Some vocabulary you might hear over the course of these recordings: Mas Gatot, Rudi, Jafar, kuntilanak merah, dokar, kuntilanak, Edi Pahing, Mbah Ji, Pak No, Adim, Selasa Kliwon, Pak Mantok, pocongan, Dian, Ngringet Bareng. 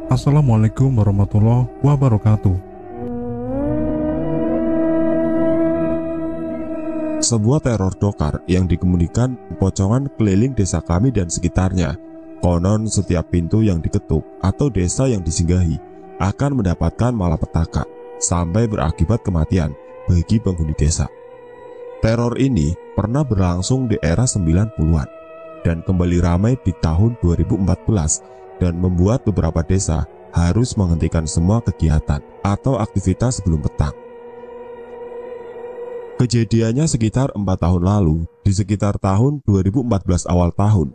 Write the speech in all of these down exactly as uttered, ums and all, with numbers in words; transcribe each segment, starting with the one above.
Assalamualaikum warahmatullahi wabarakatuh. Sebuah teror dokar yang dikemudikan pocongan keliling desa kami dan sekitarnya. Konon setiap pintu yang diketuk atau desa yang disinggahi akan mendapatkan malapetaka sampai berakibat kematian bagi penghuni desa. Teror ini pernah berlangsung di era sembilan puluhan dan kembali ramai di tahun dua ribu empat belas dan membuat beberapa desa harus menghentikan semua kegiatan atau aktivitas sebelum petang. Kejadiannya sekitar empat tahun lalu, di sekitar tahun dua ribu empat belas awal tahun,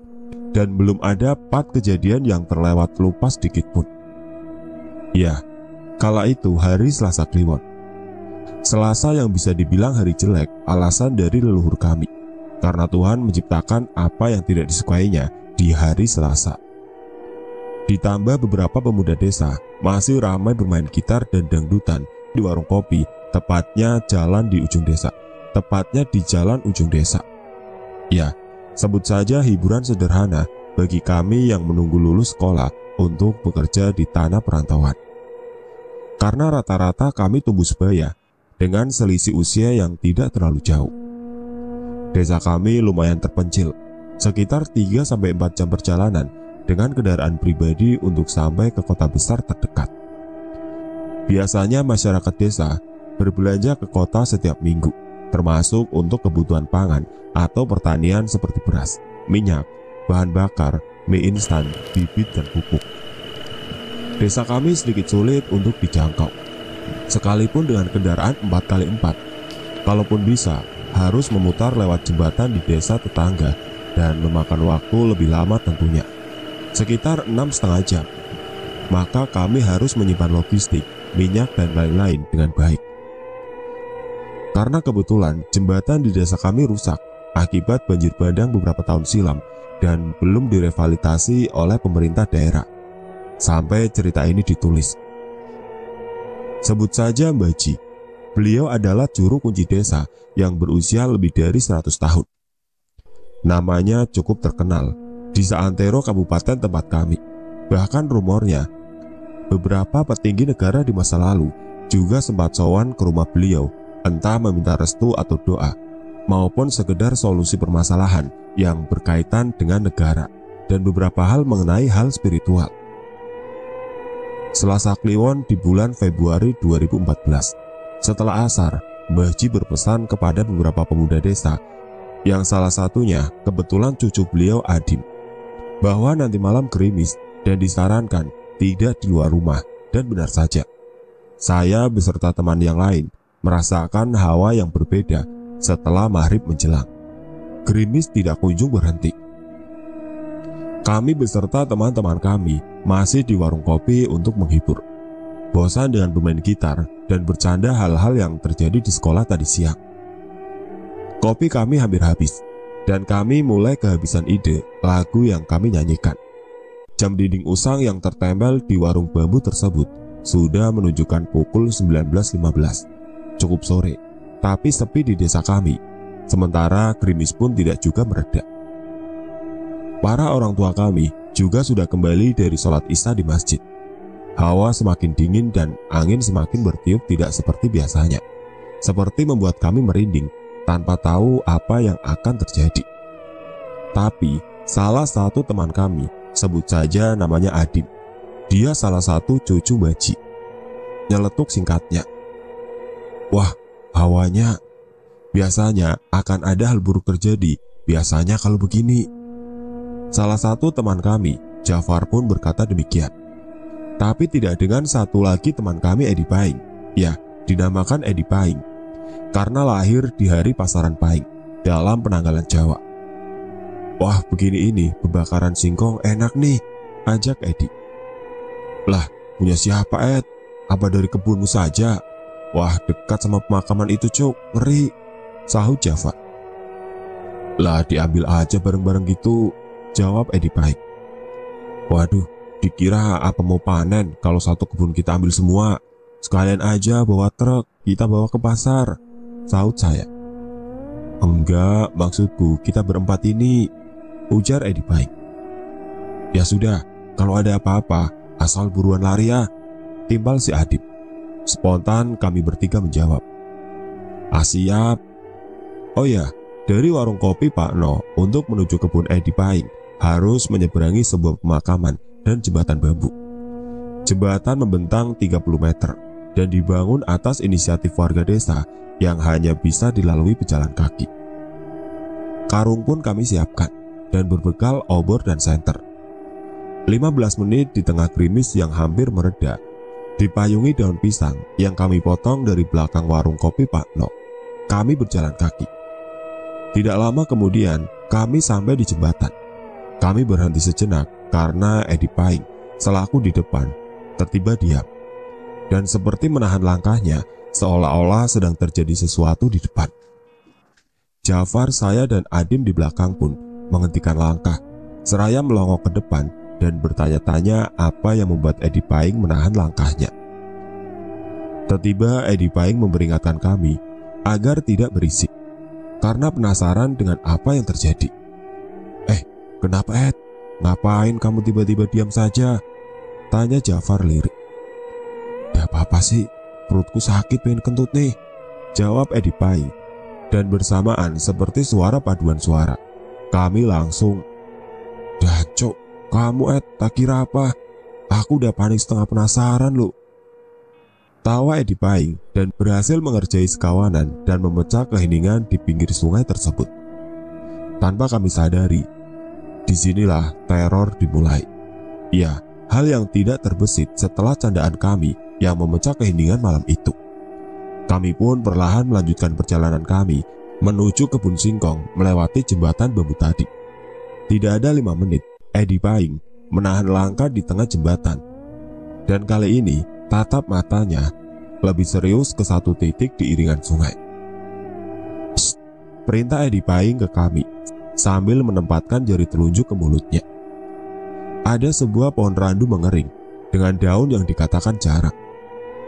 dan belum ada empat kejadian yang terlewat lupa sedikit pun. Ya, kala itu hari Selasa Kliwon. Selasa yang bisa dibilang hari jelek, alasan dari leluhur kami, karena Tuhan menciptakan apa yang tidak disukainya di hari Selasa. Ditambah beberapa pemuda desa masih ramai bermain gitar dan dangdutan di warung kopi, tepatnya jalan di ujung desa, tepatnya di jalan ujung desa. Ya, sebut saja hiburan sederhana bagi kami yang menunggu lulus sekolah untuk bekerja di tanah perantauan. Karena rata-rata kami tumbuh sebaya dengan selisih usia yang tidak terlalu jauh. Desa kami lumayan terpencil, sekitar tiga sampai empat jam perjalanan dengan kendaraan pribadi untuk sampai ke kota besar terdekat. Biasanya masyarakat desa berbelanja ke kota setiap minggu, termasuk untuk kebutuhan pangan atau pertanian seperti beras, minyak, bahan bakar, mie instan, bibit, dan pupuk. Desa kami sedikit sulit untuk dijangkau, sekalipun dengan kendaraan empat kali empat. Kalaupun bisa, harus memutar lewat jembatan di desa tetangga dan memakan waktu lebih lama tentunya, sekitar enam setengah jam. Maka kami harus menyimpan logistik, minyak, dan lain-lain dengan baik. Karena kebetulan jembatan di desa kami rusak akibat banjir bandang beberapa tahun silam dan belum direvitalisasi oleh pemerintah daerah sampai cerita ini ditulis. Sebut saja Mbah Ji. Beliau adalah juru kunci desa yang berusia lebih dari seratus tahun. Namanya cukup terkenal di seantero kabupaten tempat kami. Bahkan rumornya beberapa petinggi negara di masa lalu juga sempat sowan ke rumah beliau, entah meminta restu atau doa, maupun sekedar solusi permasalahan yang berkaitan dengan negara dan beberapa hal mengenai hal spiritual. Selasa Kliwon di bulan Februari dua ribu empat belas, setelah asar, Mbah Ji berpesan kepada beberapa pemuda desa, yang salah satunya kebetulan cucu beliau Adim, bahwa nanti malam gerimis dan disarankan tidak di luar rumah. Dan benar saja, saya beserta teman yang lain merasakan hawa yang berbeda setelah maghrib menjelang. Gerimis tidak kunjung berhenti. Kami beserta teman-teman kami masih di warung kopi untuk menghibur, bosan dengan bermain gitar dan bercanda hal-hal yang terjadi di sekolah tadi siang. Kopi kami hampir habis dan kami mulai kehabisan ide lagu yang kami nyanyikan. Jam dinding usang yang tertempel di warung bambu tersebut sudah menunjukkan pukul sembilan belas lima belas. Cukup sore, tapi sepi di desa kami. Sementara gerimis pun tidak juga mereda. Para orang tua kami juga sudah kembali dari sholat isya di masjid. Hawa semakin dingin dan angin semakin bertiup tidak seperti biasanya, seperti membuat kami merinding tanpa tahu apa yang akan terjadi. Tapi salah satu teman kami, sebut saja namanya Adim, dia salah satu cucu Mbah Ji, nyeletuk singkatnya, "Wah, hawanya biasanya akan ada hal buruk terjadi, biasanya kalau begini." Salah satu teman kami, Jafar, pun berkata demikian. Tapi tidak dengan satu lagi teman kami, Edi Pahing. Ya, dinamakan Edi Pahing karena lahir di hari pasaran pahing dalam penanggalan Jawa. "Wah, begini ini pembakaran singkong enak nih," ajak Edi. "Lah, punya siapa, Ed? Apa dari kebunmu saja? Wah, dekat sama pemakaman itu, cuk, ngeri," sahut Jafar. "Lah, diambil aja bareng-bareng gitu," jawab Edi Pahing. "Waduh, dikira apa mau panen kalau satu kebun kita ambil semua," Sekalian aja bawa truk, kita bawa ke pasar," sahut saya. "Enggak, maksudku kita berempat ini," ujar Edi Pahing. "Ya sudah, kalau ada apa-apa, asal buruan lari ya," timpal si Adim. Spontan kami bertiga menjawab, "Ah siap." Oh ya, dari warung kopi Pak No untuk menuju kebun Edi Pahing harus menyeberangi sebuah pemakaman dan jembatan bambu. Jembatan membentang tiga puluh meter dan dibangun atas inisiatif warga desa yang hanya bisa dilalui pejalan kaki. Karung pun kami siapkan dan berbekal obor dan senter. lima belas menit di tengah gerimis yang hampir mereda, dipayungi daun pisang yang kami potong dari belakang warung kopi Pak No, kami berjalan kaki. Tidak lama kemudian kami sampai di jembatan. Kami berhenti sejenak karena Edi Pahing selaku di depan tertiba diam dan seperti menahan langkahnya, seolah-olah sedang terjadi sesuatu di depan. Jafar, saya dan Adim di belakang pun menghentikan langkah, seraya melongok ke depan dan bertanya-tanya apa yang membuat Edi Pahing menahan langkahnya. Tiba-tiba Edi Pahing memperingatkan kami agar tidak berisik karena penasaran dengan apa yang terjadi. "Eh, kenapa Ed? Ngapain kamu tiba-tiba diam saja?" tanya Jafar lirik. "Gak apa-apa sih, perutku sakit pengen kentut nih," jawab Edi Pahing. Dan bersamaan seperti suara paduan suara, kami langsung, "Dah cok, kamu Ed, tak kira apa? Aku udah panik setengah penasaran lu." Tawa Edi Pahing dan berhasil mengerjai sekawanan dan memecah keheningan di pinggir sungai tersebut. Tanpa kami sadari, disinilah teror dimulai. Ya, hal yang tidak terbesit setelah candaan kami yang memecah keheningan malam itu. Kami pun perlahan melanjutkan perjalanan kami menuju kebun singkong melewati jembatan bambu tadi. Tidak ada lima menit, Edi Pahing menahan langkah di tengah jembatan, dan kali ini tatap matanya lebih serius ke satu titik di iringan sungai. "Psst," perintah Edi Pahing ke kami sambil menempatkan jari telunjuk ke mulutnya. Ada sebuah pohon randu mengering dengan daun yang dikatakan jarak.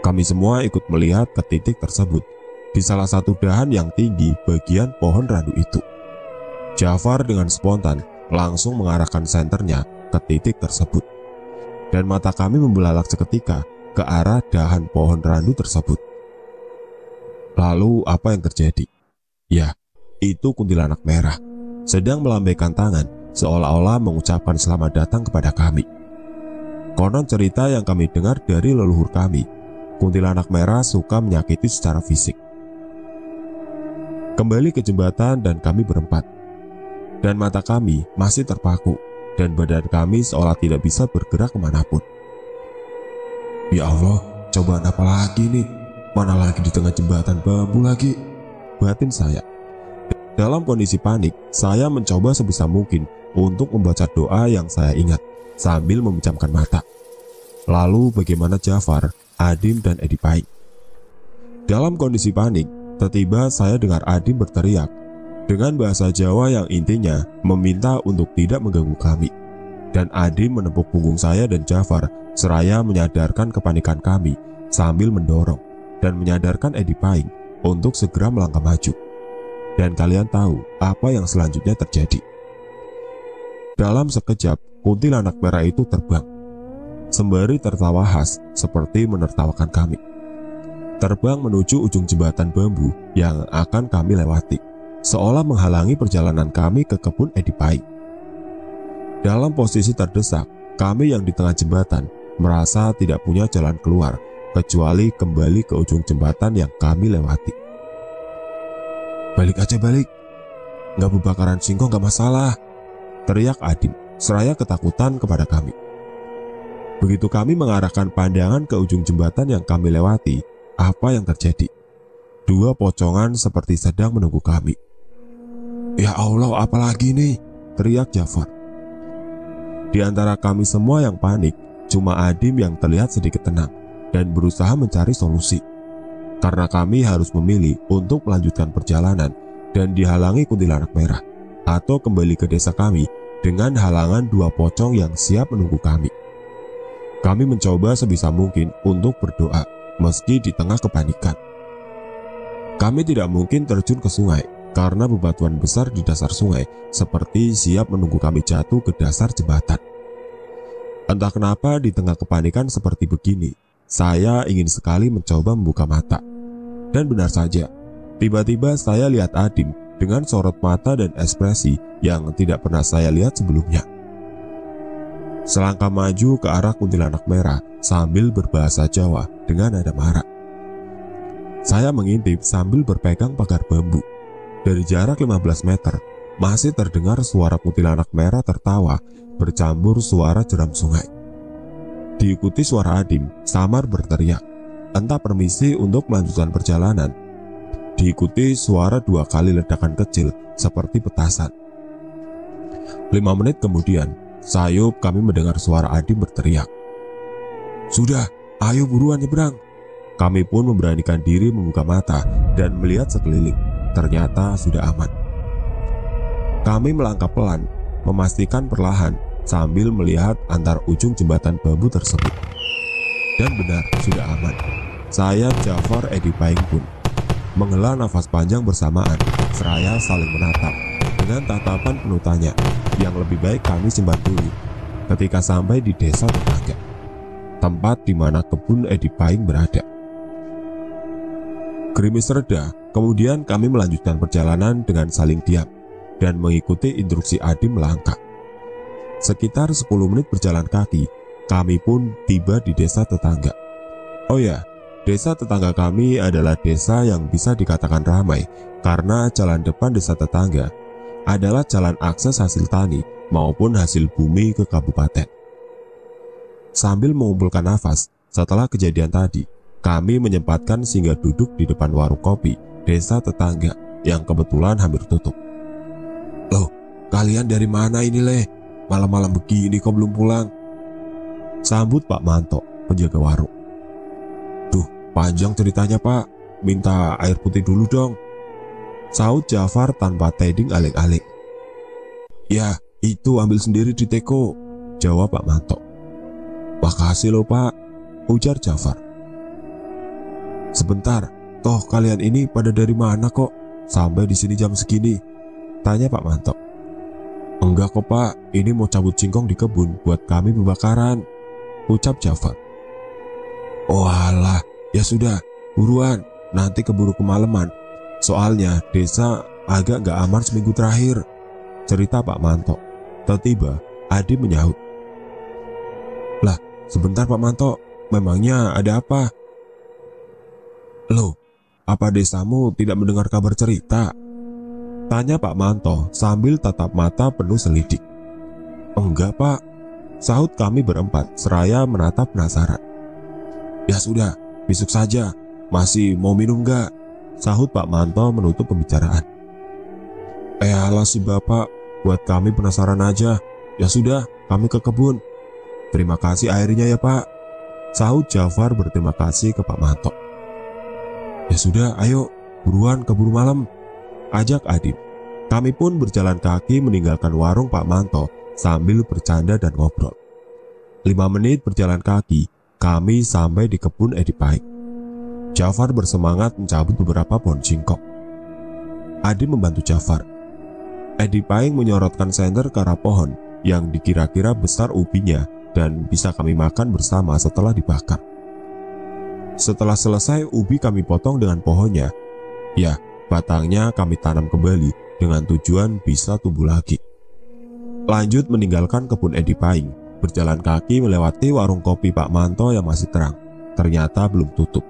Kami semua ikut melihat ke titik tersebut di salah satu dahan yang tinggi bagian pohon randu itu. Jafar dengan spontan langsung mengarahkan senternya ke titik tersebut, dan mata kami membelalak seketika ke arah dahan pohon randu tersebut. Lalu apa yang terjadi? Ya, itu kuntilanak merah sedang melambaikan tangan seolah-olah mengucapkan selamat datang kepada kami. Konon cerita yang kami dengar dari leluhur kami, kuntilanak merah suka menyakiti secara fisik. Kembali ke jembatan dan kami berempat, dan mata kami masih terpaku dan badan kami seolah tidak bisa bergerak kemanapun. "Ya Allah, cobaan apa lagi nih? Mana lagi di tengah jembatan bambu lagi?" batin saya. Dalam kondisi panik, saya mencoba sebisa mungkin untuk membaca doa yang saya ingat sambil memejamkan mata. Lalu bagaimana Jafar, Adim, dan Edi Pahing? Dalam kondisi panik, tiba-tiba saya dengar Adim berteriak dengan bahasa Jawa yang intinya meminta untuk tidak mengganggu kami. Dan Adim menepuk punggung saya dan Jafar seraya menyadarkan kepanikan kami sambil mendorong dan menyadarkan Edi Pahing untuk segera melangkah maju. Dan kalian tahu apa yang selanjutnya terjadi. Dalam sekejap, kuntilanak merah itu terbang sembari tertawa khas seperti menertawakan kami, terbang menuju ujung jembatan bambu yang akan kami lewati, seolah menghalangi perjalanan kami ke kebun Edi Pahing. Dalam posisi terdesak, kami yang di tengah jembatan merasa tidak punya jalan keluar kecuali kembali ke ujung jembatan yang kami lewati. "Balik aja balik, nggak bebakaran singkong nggak masalah," teriak Adim seraya ketakutan kepada kami. Begitu kami mengarahkan pandangan ke ujung jembatan yang kami lewati, apa yang terjadi? Dua pocongan seperti sedang menunggu kami. "Ya Allah, apalagi nih?" teriak Jafar. Di antara kami semua yang panik, cuma Adim yang terlihat sedikit tenang dan berusaha mencari solusi. Karena kami harus memilih untuk melanjutkan perjalanan dan dihalangi kuntilanak merah, atau kembali ke desa kami dengan halangan dua pocong yang siap menunggu kami. Kami mencoba sebisa mungkin untuk berdoa meski di tengah kepanikan. Kami tidak mungkin terjun ke sungai karena bebatuan besar di dasar sungai seperti siap menunggu kami jatuh ke dasar jembatan. Entah kenapa di tengah kepanikan seperti begini, saya ingin sekali mencoba membuka mata. Dan benar saja, tiba-tiba saya lihat Adim dengan sorot mata dan ekspresi yang tidak pernah saya lihat sebelumnya. Selangkah maju ke arah kuntilanak merah sambil berbahasa Jawa dengan nada marah. Saya mengintip sambil berpegang pagar bambu. Dari jarak lima belas meter, masih terdengar suara kuntilanak merah tertawa bercampur suara jeram sungai. Diikuti suara Adim samar berteriak, "Entah permisi untuk melanjutkan perjalanan." Diikuti suara dua kali ledakan kecil seperti petasan. Lima menit kemudian, sayup kami mendengar suara Adim berteriak, "Sudah, ayo buruan nyebrang." Kami pun memberanikan diri membuka mata dan melihat sekeliling. Ternyata sudah aman. Kami melangkah pelan, memastikan perlahan sambil melihat antar ujung jembatan bambu tersebut. Dan benar, sudah aman. Saya, Jafar, Edi Pahing pun menghela nafas panjang bersamaan, seraya saling menatap dengan tatapan penuh tanya. Yang lebih baik kami simpan dulu ketika sampai di desa tetangga, tempat di mana kebun Edi Pahing berada. Gerimis reda, kemudian kami melanjutkan perjalanan dengan saling diam dan mengikuti instruksi Adim melangkah. Sekitar sepuluh menit berjalan kaki, kami pun tiba di desa tetangga. Oh ya, desa tetangga kami adalah desa yang bisa dikatakan ramai karena jalan depan desa tetangga adalah jalan akses hasil tani maupun hasil bumi ke kabupaten. Sambil mengumpulkan nafas setelah kejadian tadi, kami menyempatkan singgah duduk di depan warung kopi desa tetangga yang kebetulan hampir tutup. "Loh, kalian dari mana ini, Leh? Malam-malam begini kok belum pulang?" sambut Pak Mantok, penjaga warung. "Duh, panjang ceritanya, Pak. Minta air putih dulu dong," sahut Jafar tanpa teding aling-aling. "Ya, itu ambil sendiri di teko," jawab Pak Mantok. "Makasih loh, Pak," ujar Jafar. "Sebentar, toh kalian ini pada dari mana kok sampai di sini jam segini?" tanya Pak Mantok. "Enggak kok, Pak, ini mau cabut singkong di kebun buat kami pembakaran," ucap Jafar. "Oh alah, ya sudah, buruan, nanti keburu kemalaman. Soalnya desa agak gak aman seminggu terakhir," cerita Pak Mantok. Tiba-tiba Adim menyahut, "Lah, sebentar Pak Mantok, memangnya ada apa?" "Loh, apa desamu tidak mendengar kabar cerita?" tanya Pak Mantok sambil tatap mata penuh selidik. "Enggak, Pak," sahut kami berempat seraya menatap penasaran. "Ya sudah, besok saja. Masih mau minum gak?" sahut Pak Mantok menutup pembicaraan. "Eh alah si Bapak, buat kami penasaran aja. Ya sudah, kami ke kebun. Terima kasih airnya ya, Pak," sahut Jafar berterima kasih ke Pak Mantok. "Ya sudah, ayo buruan keburu malam," ajak Adim. Kami pun berjalan kaki meninggalkan warung Pak Mantok sambil bercanda dan ngobrol. Lima menit berjalan kaki, kami sampai di kebun Edi Pahing. Jafar bersemangat mencabut beberapa pohon singkong. Adim membantu Jafar. Edi Pahing menyorotkan senter ke arah pohon yang dikira-kira besar ubinya dan bisa kami makan bersama setelah dibakar. Setelah selesai, ubi kami potong dengan pohonnya. Ya, batangnya kami tanam kembali dengan tujuan bisa tumbuh lagi. Lanjut meninggalkan kebun Edi Pahing, berjalan kaki melewati warung kopi Pak Mantok yang masih terang. Ternyata belum tutup.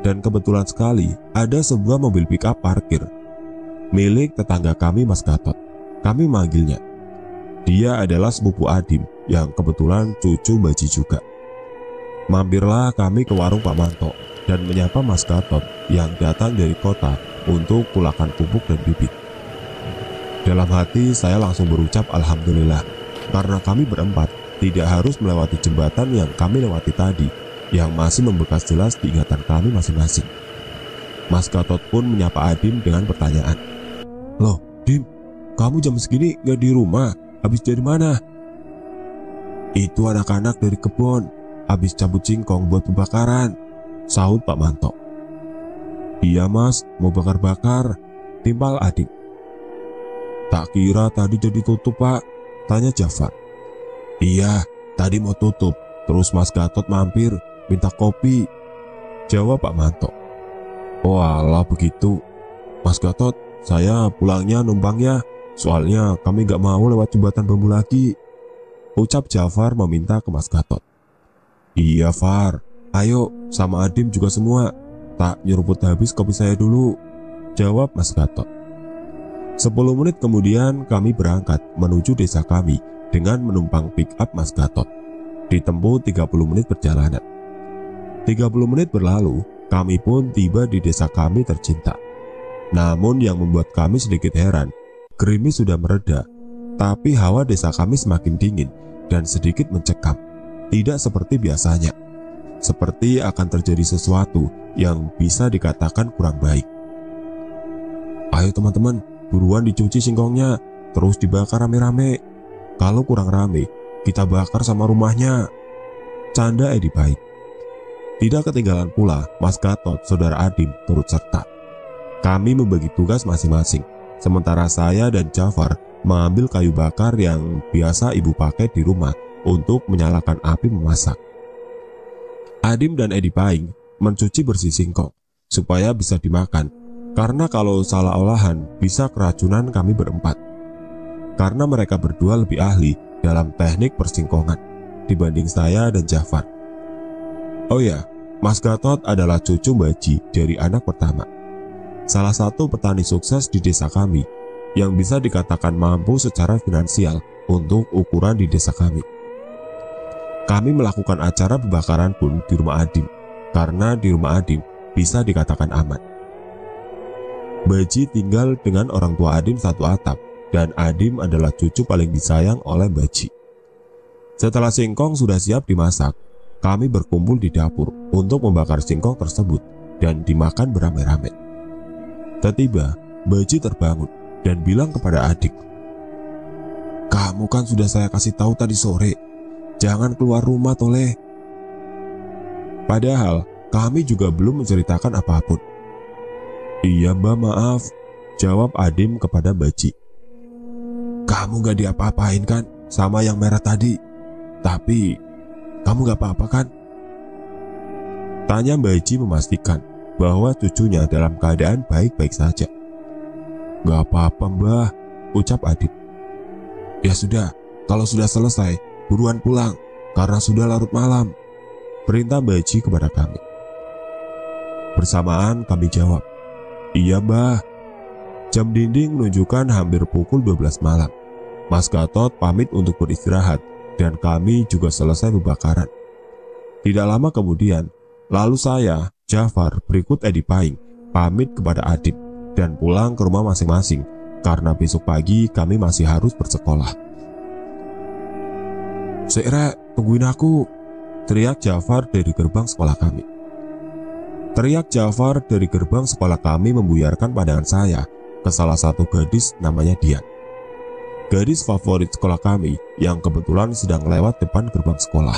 Dan kebetulan sekali ada sebuah mobil pick-up parkir milik tetangga kami, Mas Gatot. Kami manggilnya. Dia adalah sepupu Adim yang kebetulan cucu Mbah Ji juga. Mampirlah kami ke warung Pak Mantok dan menyapa Mas Gatot yang datang dari kota untuk pulakan pupuk dan bibit. Dalam hati saya langsung berucap alhamdulillah karena kami berempat tidak harus melewati jembatan yang kami lewati tadi, yang masih membekas jelas di ingatan kami masing-masing. Mas Gatot pun menyapa Adim dengan pertanyaan, "Loh, Dim, kamu jam segini gak di rumah? Habis dari mana?" "Itu anak-anak dari kebun, habis cabut singkong buat pembakaran," sahut Pak Mantok. Iya mas, mau bakar-bakar, timpal Adim. Tak kira tadi jadi tutup pak, tanya Jafar. Iya, tadi mau tutup, terus Mas Gatot mampir, minta kopi, jawab Pak Mantok. Oh alah begitu, Mas Gatot, saya pulangnya numpang ya, soalnya kami gak mau lewat jembatan bambu lagi, ucap Jafar meminta ke Mas Gatot. Iya Far, ayo sama Adim juga semua, tak nyeruput habis kopi saya dulu, jawab Mas Gatot. Sepuluh menit kemudian kami berangkat menuju desa kami dengan menumpang pick up Mas Gatot. Ditempuh tiga puluh menit perjalanan. tiga puluh menit berlalu, kami pun tiba di desa kami tercinta. Namun yang membuat kami sedikit heran, gerimis sudah mereda, tapi hawa desa kami semakin dingin dan sedikit mencekam. Tidak seperti biasanya. Seperti akan terjadi sesuatu yang bisa dikatakan kurang baik. Ayo teman-teman, buruan dicuci singkongnya, terus dibakar rame-rame. Kalau kurang rame, kita bakar sama rumahnya, canda Edi Pahing. Tidak ketinggalan pula, Mas Gatot, Saudara Adim turut serta. Kami membagi tugas masing-masing, sementara saya dan Jafar mengambil kayu bakar yang biasa ibu pakai di rumah untuk menyalakan api memasak. Adim dan Edi Pahing mencuci bersih singkong supaya bisa dimakan, karena kalau salah olahan bisa keracunan kami berempat. Karena mereka berdua lebih ahli dalam teknik persingkongan dibanding saya dan Jafar. Oh ya, Mas Gatot adalah cucu Mbah Ji dari anak pertama, salah satu petani sukses di desa kami yang bisa dikatakan mampu secara finansial untuk ukuran di desa kami. Kami melakukan acara pembakaran pun di rumah Adim, karena di rumah Adim bisa dikatakan aman. Mbah Ji tinggal dengan orang tua Adim satu atap, dan Adim adalah cucu paling disayang oleh Mbah Ji. Setelah singkong sudah siap dimasak, kami berkumpul di dapur untuk membakar singkong tersebut dan dimakan beramai-ramai. Tiba-tiba Mbah Ji terbangun dan bilang kepada adik, "Kamu kan sudah saya kasih tahu tadi sore, jangan keluar rumah toleh." Padahal kami juga belum menceritakan apapun. "Iya mbak, maaf," jawab Adim kepada Mbah Ji. "Kamu gak diapa-apain kan sama yang merah tadi? Tapi kamu gak apa-apa kan?" tanya Mbah Ji memastikan bahwa cucunya dalam keadaan baik-baik saja. "Gak apa-apa mbah," ucap Adim. "Ya sudah, kalau sudah selesai buruan pulang, karena sudah larut malam," perintah Mbah Ji kepada kami. Bersamaan kami jawab, "Iya mbah." Jam dinding menunjukkan hampir pukul dua belas malam. Mas Gatot pamit untuk beristirahat, dan kami juga selesai pembakaran. Tidak lama kemudian, lalu saya, Jafar, berikut Edi Pahing, pamit kepada Adim, dan pulang ke rumah masing-masing, karena besok pagi kami masih harus bersekolah. "Seira, tungguin aku," teriak Jafar dari gerbang sekolah kami. Teriak Jafar dari gerbang sekolah kami membuyarkan pandangan saya ke salah satu gadis namanya Dian. Gadis favorit sekolah kami yang kebetulan sedang lewat depan gerbang sekolah.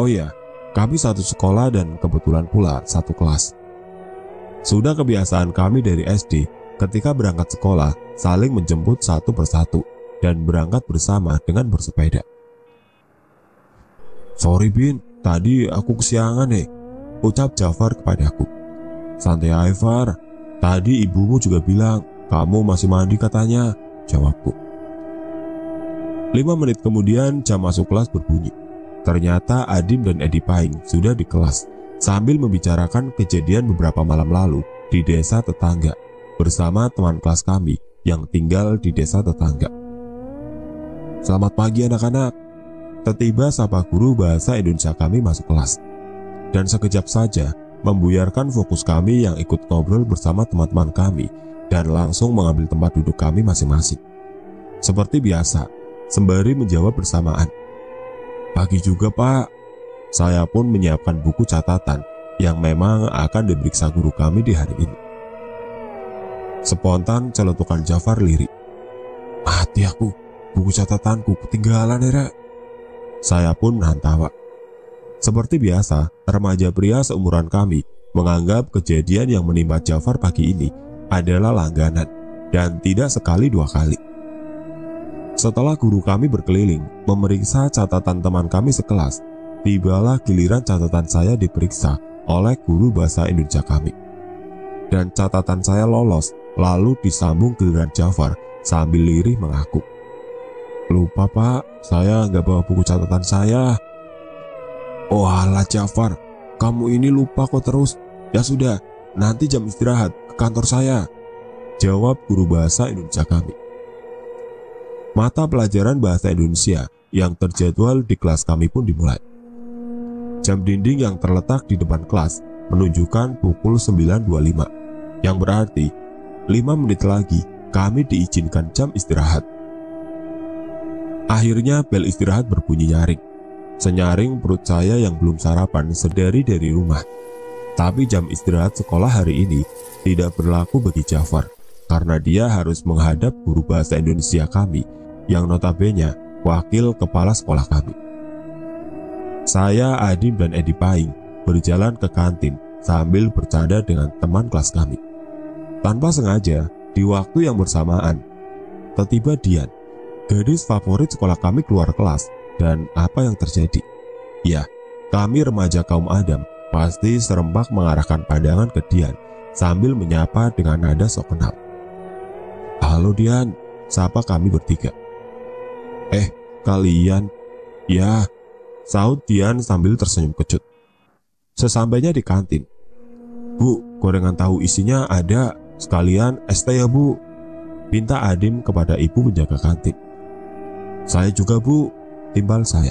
Oh ya, kami satu sekolah dan kebetulan pula satu kelas. Sudah kebiasaan kami dari S D ketika berangkat sekolah saling menjemput satu persatu dan berangkat bersama dengan bersepeda. "Sorry Bin, tadi aku kesiangan nih," ucap Jafar kepadaku. "Santai aja Far, tadi ibumu juga bilang kamu masih mandi katanya," jawabku. Lima menit kemudian jam masuk kelas berbunyi. Ternyata Adim dan Edi Pahing sudah di kelas sambil membicarakan kejadian beberapa malam lalu di desa tetangga bersama teman kelas kami yang tinggal di desa tetangga. "Selamat pagi anak-anak," tiba-tiba sapa guru bahasa Indonesia kami masuk kelas, dan sekejap saja membuyarkan fokus kami yang ikut ngobrol bersama teman-teman kami dan langsung mengambil tempat duduk kami masing-masing. Seperti biasa, sembari menjawab bersamaan, "Pagi juga pak." Saya pun menyiapkan buku catatan yang memang akan diperiksa guru kami di hari ini. Spontan celetukan Jafar lirik, "Mati aku, buku catatanku ketinggalan ya." Saya pun menahan tawa. Seperti biasa, remaja pria seumuran kami menganggap kejadian yang menimpa Jafar pagi ini adalah langganan, dan tidak sekali dua kali. Setelah guru kami berkeliling memeriksa catatan teman kami sekelas, tibalah giliran catatan saya diperiksa oleh guru bahasa Indonesia kami. Dan catatan saya lolos, lalu disambung giliran Jafar sambil lirih mengaku, "Lupa Pak, saya nggak bawa buku catatan saya." "Oh alah Jafar, kamu ini lupa kok terus. Ya sudah, nanti jam istirahat ke kantor saya," jawab guru bahasa Indonesia kami. Mata pelajaran bahasa Indonesia yang terjadwal di kelas kami pun dimulai. Jam dinding yang terletak di depan kelas menunjukkan pukul sembilan lewat dua puluh lima, yang berarti lima menit lagi kami diizinkan jam istirahat. Akhirnya bel istirahat berbunyi nyaring. Senyaring perut saya yang belum sarapan sedari dari rumah. Tapi jam istirahat sekolah hari ini tidak berlaku bagi Jafar, karena dia harus menghadap guru bahasa Indonesia kami yang notabene wakil kepala sekolah kami. Saya, Adim, dan Edi Pahing berjalan ke kantin sambil bercanda dengan teman kelas kami. Tanpa sengaja, di waktu yang bersamaan, tiba-tiba Dian, gadis favorit sekolah kami, keluar kelas. Dan apa yang terjadi? Ya, kami remaja kaum Adam pasti serempak mengarahkan pandangan ke Dian sambil menyapa dengan nada sok kenal. "Halo Dian," sapa kami bertiga. "Eh, kalian?" "Ya," sahut Dian sambil tersenyum kecut. Sesampainya di kantin, "Bu, gorengan tahu isinya ada, sekalian es teh ya Bu," pinta Adim kepada ibu menjaga kantin. "Saya juga Bu," timbal saya.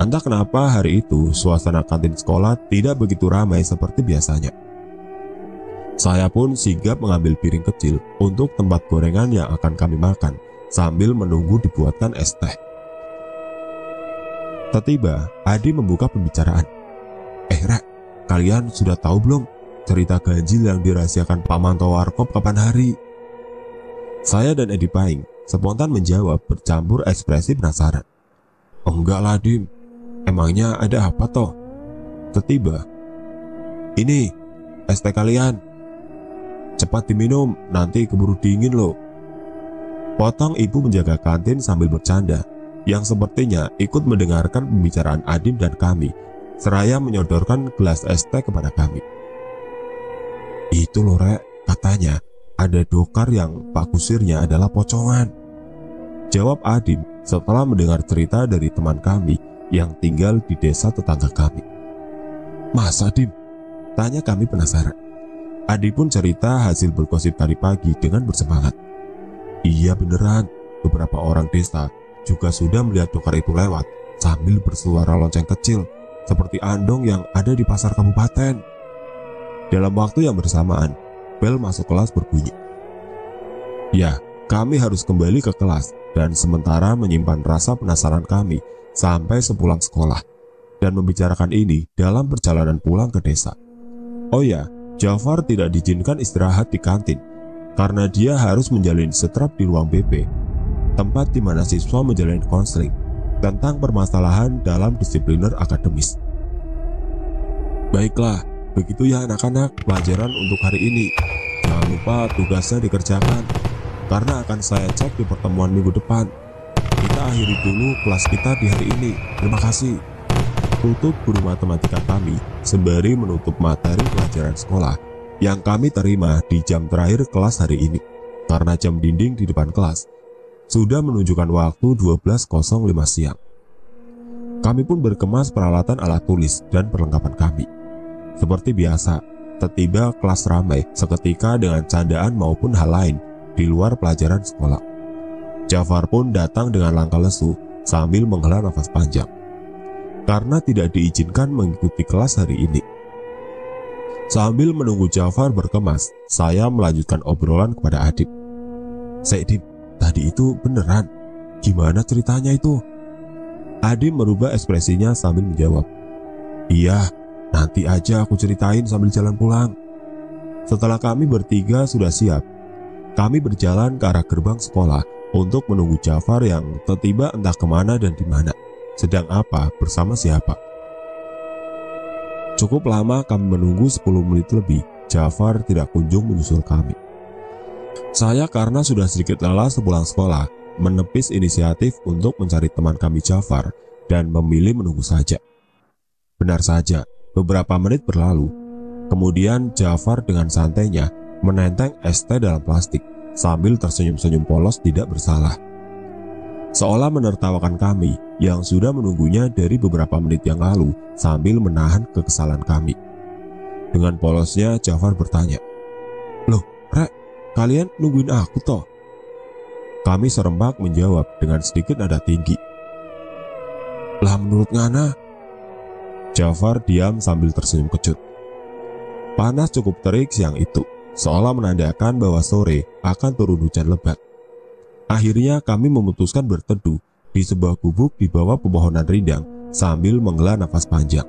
Entah kenapa hari itu suasana kantin sekolah tidak begitu ramai seperti biasanya. Saya pun sigap mengambil piring kecil untuk tempat gorengan yang akan kami makan sambil menunggu dibuatkan es teh. Tiba-tiba Adi membuka pembicaraan. "Eh Rek, kalian sudah tahu belum cerita ganjil yang dirahasiakan Pak Mantok Warkop kapan hari?" Saya dan Edi Pahing spontan menjawab bercampur ekspresi penasaran. "Enggak lah Dim, emangnya ada apa toh?" Tiba-tiba, "Ini es teh kalian, cepat diminum, nanti keburu dingin loh," potong ibu menjaga kantin sambil bercanda, yang sepertinya ikut mendengarkan pembicaraan Adim dan kami, seraya menyodorkan gelas es teh kepada kami. "Itu loh Rek, katanya ada dokar yang pak kusirnya adalah pocongan," jawab Adim setelah mendengar cerita dari teman kami yang tinggal di desa tetangga kami. "Mas Adim?" tanya kami penasaran. Adi pun cerita hasil bergosip tadi pagi dengan bersemangat. "Iya beneran, beberapa orang desa juga sudah melihat dokar itu lewat sambil bersuara lonceng kecil seperti andong yang ada di pasar kabupaten." Dalam waktu yang bersamaan, bel masuk kelas berbunyi. Ya, kami harus kembali ke kelas dan sementara menyimpan rasa penasaran kami sampai sepulang sekolah dan membicarakan ini dalam perjalanan pulang ke desa. Oh ya, Jafar tidak diizinkan istirahat di kantin karena dia harus menjalin setrap di ruang B P, tempat di mana siswa menjalin konseling tentang permasalahan dalam disipliner akademis. "Baiklah, begitu ya anak-anak pelajaran untuk hari ini. Jangan lupa tugasnya dikerjakan karena akan saya cek di pertemuan minggu depan. Kita akhiri dulu kelas kita di hari ini. Terima kasih," tutup guru matematika kami sembari menutup materi pelajaran sekolah yang kami terima di jam terakhir kelas hari ini, karena jam dinding di depan kelas sudah menunjukkan waktu dua belas lewat nol lima siang. Kami pun berkemas peralatan alat tulis dan perlengkapan kami. Seperti biasa, tiba-tiba kelas ramai seketika dengan candaan maupun hal lain di luar pelajaran sekolah. Jafar pun datang dengan langkah lesu sambil menghela nafas panjang karena tidak diizinkan mengikuti kelas hari ini. Sambil menunggu Jafar berkemas, saya melanjutkan obrolan kepada Adib. "Seidim, tadi itu beneran? Gimana ceritanya itu?" Adib merubah ekspresinya sambil menjawab, "Iya, nanti aja aku ceritain sambil jalan pulang." Setelah kami bertiga sudah siap, kami berjalan ke arah gerbang sekolah untuk menunggu Jafar yang tiba-tiba entah kemana dan di mana, sedang apa, bersama siapa. Cukup lama kami menunggu sepuluh menit lebih, Jafar tidak kunjung menyusul kami. Saya karena sudah sedikit lelah sepulang sekolah, menepis inisiatif untuk mencari teman kami Jafar dan memilih menunggu saja. Benar saja, beberapa menit berlalu. Kemudian Jafar dengan santainya menenteng es teh dalam plastik sambil tersenyum-senyum polos tidak bersalah. Seolah menertawakan kami yang sudah menunggunya dari beberapa menit yang lalu sambil menahan kekesalan kami. Dengan polosnya Jafar bertanya, "Loh, Rek, kalian nungguin aku toh?" Kami serempak menjawab dengan sedikit nada tinggi, "Lah menurut ngana." Jafar diam sambil tersenyum kecut. Panas cukup terik siang itu, seolah menandakan bahwa sore akan turun hujan lebat. Akhirnya kami memutuskan berteduh di sebuah gubuk di bawah pepohonan rindang sambil menghela nafas panjang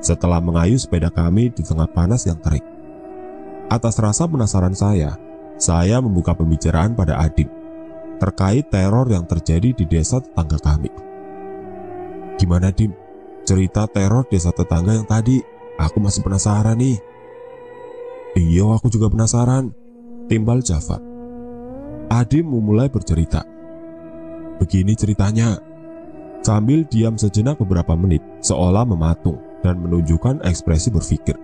setelah mengayuh sepeda kami di tengah panas yang terik. Atas rasa penasaran saya, saya membuka pembicaraan pada Adim terkait teror yang terjadi di desa tetangga kami. "Gimana Dim, cerita teror desa tetangga yang tadi? Aku masih penasaran nih." "Iya, aku juga penasaran," timbal Jafar. Adim memulai bercerita. "Begini ceritanya." Sambil diam sejenak beberapa menit, seolah mematung dan menunjukkan ekspresi berpikir.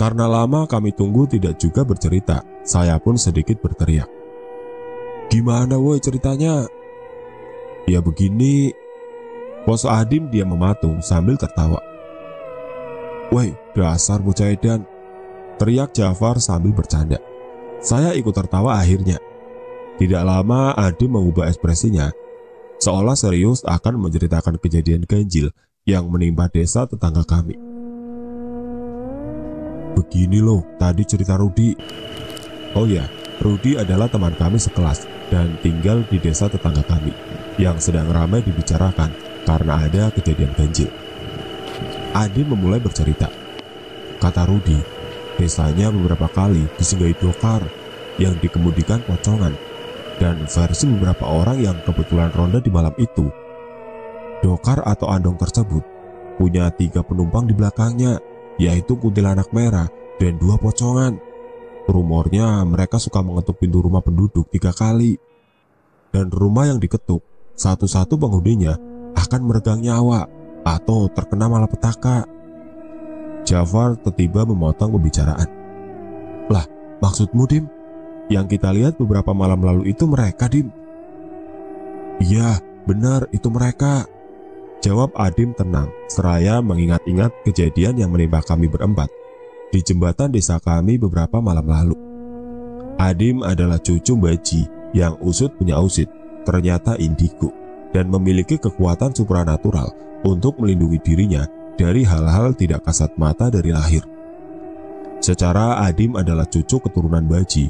Karena lama kami tunggu tidak juga bercerita, saya pun sedikit berteriak, "Gimana woi ceritanya?" "Ya begini." Pos Adim dia mematung sambil tertawa. "Woi dasar bocah edan," teriak Jafar sambil bercanda. Saya ikut tertawa akhirnya. Tidak lama Adim mengubah ekspresinya, seolah serius akan menceritakan kejadian ganjil yang menimpa desa tetangga kami. "Begini loh, tadi cerita Rudi." Oh ya, Rudi adalah teman kami sekelas dan tinggal di desa tetangga kami yang sedang ramai dibicarakan karena ada kejadian ganjil. Adim memulai bercerita. Kata Rudi, desanya beberapa kali disinggahi dokar yang dikemudikan pocongan, dan versi beberapa orang yang kebetulan ronda di malam itu. Dokar atau andong tersebut punya tiga penumpang di belakangnya, yaitu kuntilanak merah dan dua pocongan. Rumornya mereka suka mengetuk pintu rumah penduduk tiga kali, dan rumah yang diketuk satu-satu penghuninya akan meregang nyawa atau terkena malapetaka. Jafar tiba-tiba memotong pembicaraan. "Lah, maksudmu Dim, yang kita lihat beberapa malam lalu itu mereka Dim?" "Iya, benar itu mereka," jawab Adim tenang, seraya mengingat-ingat kejadian yang menimpa kami berempat di jembatan desa kami beberapa malam lalu. Adim adalah cucu Mbah Ji yang usut punya usut, ternyata indigo dan memiliki kekuatan supranatural untuk melindungi dirinya dari hal-hal tidak kasat mata dari lahir. Secara Adim adalah cucu keturunan Mbah Ji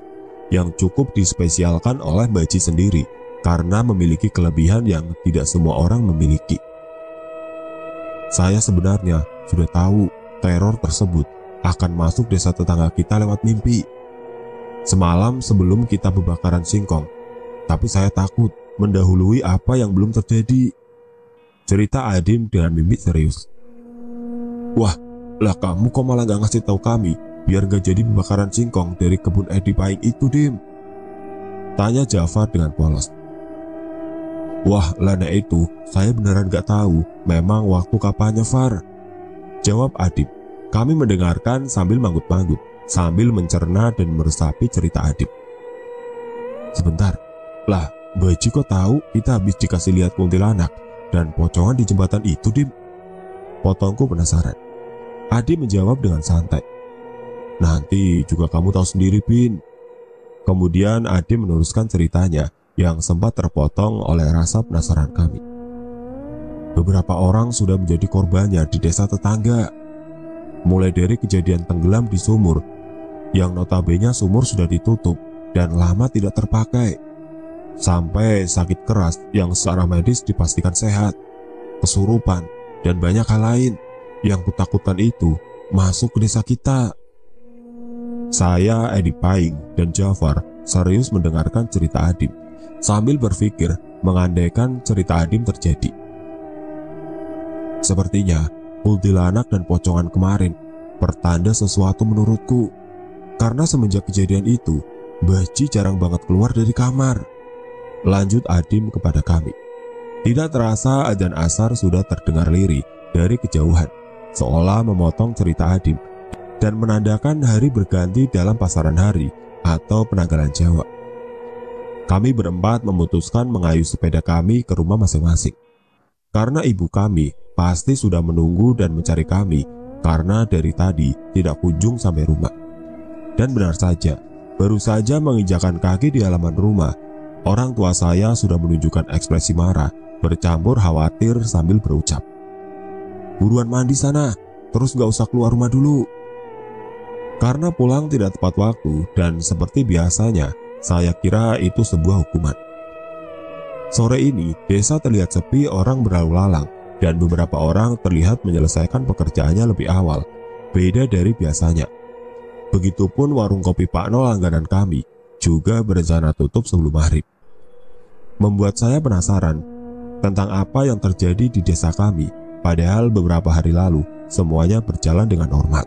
yang cukup dispesialkan oleh Mbah Ji sendiri karena memiliki kelebihan yang tidak semua orang memiliki. "Saya sebenarnya sudah tahu teror tersebut akan masuk desa tetangga kita lewat mimpi. Semalam sebelum kita pembakaran singkong, tapi saya takut mendahului apa yang belum terjadi," cerita Adim dengan mimik serius. "Wah, lah kamu kok malah gak ngasih tahu kami biar gak jadi pembakaran singkong dari kebun Edi Pahing itu Dim?" tanya Jafar dengan polos. "Wah, lana itu saya beneran gak tahu memang waktu kapannya Far," jawab Adim. Kami mendengarkan sambil manggut-manggut, sambil mencerna dan meresapi cerita Adim. "Sebentar, lah Mbah Ji kok tahu kita habis dikasih lihat kuntilanak dan pocongan di jembatan itu Dim?" potongku penasaran. Adi menjawab dengan santai, "Nanti juga kamu tahu sendiri Bin." Kemudian Adi meneruskan ceritanya yang sempat terpotong oleh rasa penasaran kami. "Beberapa orang sudah menjadi korbannya di desa tetangga, mulai dari kejadian tenggelam di sumur, yang notabene sumur sudah ditutup dan lama tidak terpakai, sampai sakit keras yang secara medis dipastikan sehat, kesurupan, dan banyak hal lain. Yang kutakutan itu masuk ke desa kita." Saya, Edi Pahing, dan Jafar serius mendengarkan cerita Adim sambil berpikir mengandaikan cerita Adim terjadi. Sepertinya kuntilanak dan pocongan kemarin pertanda sesuatu menurutku. Karena semenjak kejadian itu, Mbah Ji jarang banget keluar dari kamar. Lanjut Adim kepada kami. Tidak terasa adzan asar sudah terdengar lirih dari kejauhan, seolah memotong cerita Adim dan menandakan hari berganti dalam pasaran hari atau penanggalan Jawa. Kami berempat memutuskan mengayuh sepeda kami ke rumah masing-masing. Karena ibu kami pasti sudah menunggu dan mencari kami karena dari tadi tidak kunjung sampai rumah. Dan benar saja, baru saja menginjakan kaki di halaman rumah, orang tua saya sudah menunjukkan ekspresi marah bercampur khawatir sambil berucap, "Buruan mandi sana, terus gak usah keluar rumah dulu." Karena pulang tidak tepat waktu dan seperti biasanya, saya kira itu sebuah hukuman. Sore ini, desa terlihat sepi orang berlalu lalang dan beberapa orang terlihat menyelesaikan pekerjaannya lebih awal, beda dari biasanya. Begitupun warung kopi Pak No langganan kami juga berencana tutup sebelum maghrib. Membuat saya penasaran tentang apa yang terjadi di desa kami, padahal beberapa hari lalu semuanya berjalan dengan normal.